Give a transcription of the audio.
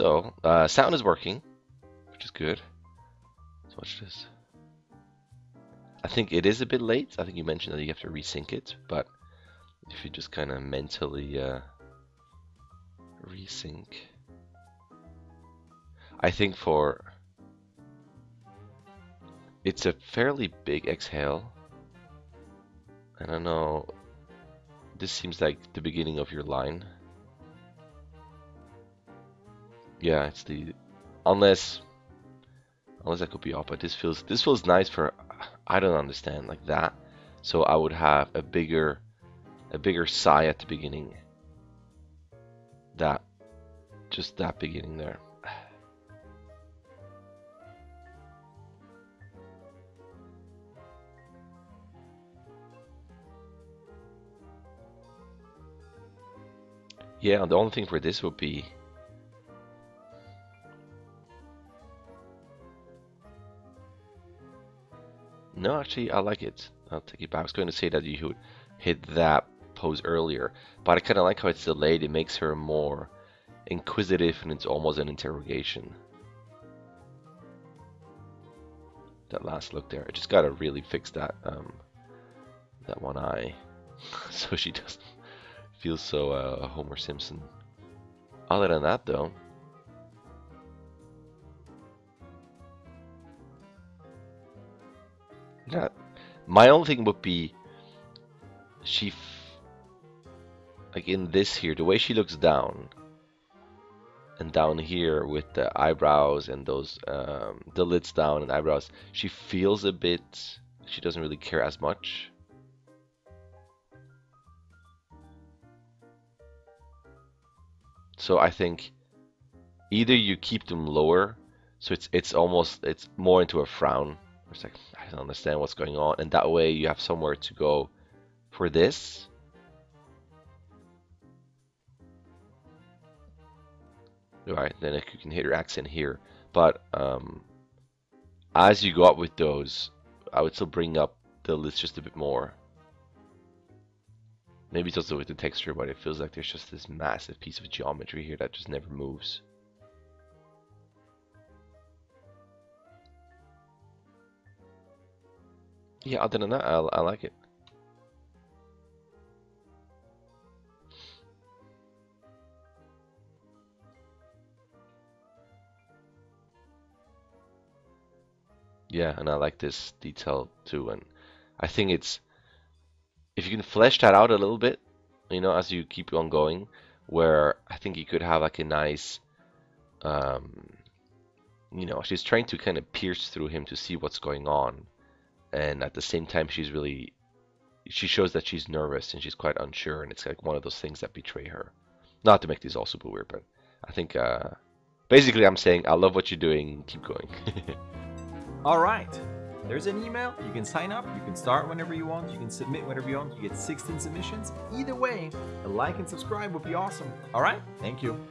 So, sound is working, which is good. Let's watch this. I think it is a bit late. I think you mentioned that you have to resync it, but if you just kind of mentally resync. I think for... It's a fairly big exhale. I don't know. This seems like the beginning of your line. Yeah, it's the... Unless that could be off, but this feels nice for... I don't understand, like that. So I would have a bigger sigh at the beginning. Just that beginning there. Yeah, the only thing for this would be... No, actually, I like it. I'll take it back. I was going to say that you would hit that pose earlier, but I kind of like how it's delayed. It makes her more inquisitive, and it's almost an interrogation. That last look there. I just gotta really fix that that one eye, so she doesn't feel so Homer Simpson. Other than that, though. Yeah. My only thing would be like in this here, the way she looks down and down here with the eyebrows and those the lids down and eyebrows, she feels a bit, she doesn't really care as much. So I think either you keep them lower, so it's more into a frown. It's like, I don't understand what's going on. And that way you have somewhere to go for this. All right, then you can hit your accent here. But as you go up with those, I would still bring up the list just a bit more. Maybe it's also with the texture, but it feels like there's just this massive piece of geometry here that just never moves. Yeah, other than that, I like it. Yeah, and I like this detail too, and I think it's, if you can flesh that out a little bit, you know, as you keep on going, where I think you could have like a nice, you know, she's trying to kind of pierce through him to see what's going on. And at the same time, she shows that she's nervous and she's quite unsure, and it's like one of those things that betray her. Not to make these all super weird, but I think basically I'm saying I love what you're doing. Keep going. All right, there's an email. You can sign up. You can start whenever you want. You can submit whenever you want. You get 16 submissions. Either way, a like and subscribe would be awesome. All right, thank you.